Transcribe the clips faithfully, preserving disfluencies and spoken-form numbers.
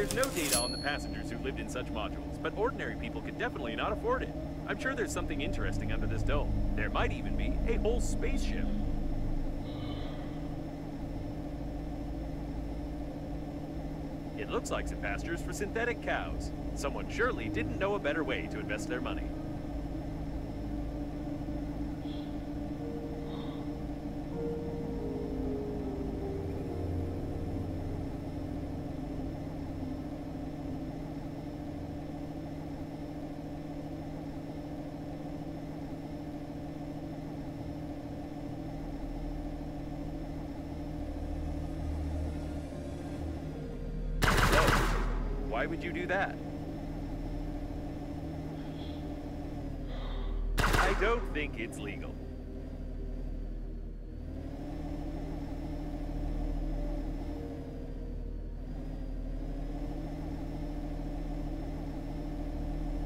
There's no data on the passengers who lived in such modules, but ordinary people could definitely not afford it. I'm sure there's something interesting under this dome. There might even be a whole spaceship. It looks like some pastures for synthetic cows. Someone surely didn't know a better way to invest their money. Why would you do that? I don't think it's legal.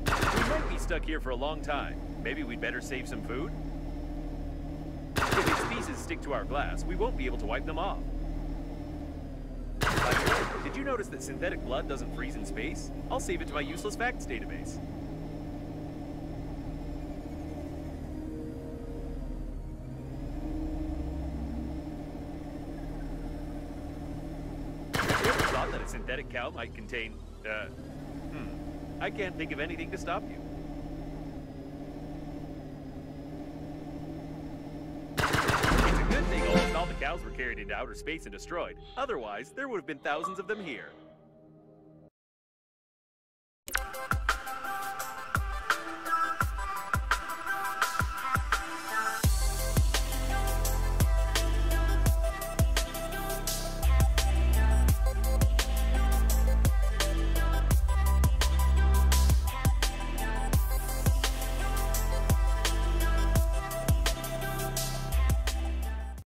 We might be stuck here for a long time. Maybe we'd better save some food? If these pieces stick to our glass, we won't be able to wipe them off. Did you notice that synthetic blood doesn't freeze in space? I'll save it to my useless facts database. You ever thought that a synthetic cow might contain, uh, hmm, I can't think of anything to stop you. It's a good thing almost all the cows were carried into outer space and destroyed. Otherwise, there would have been thousands of them here.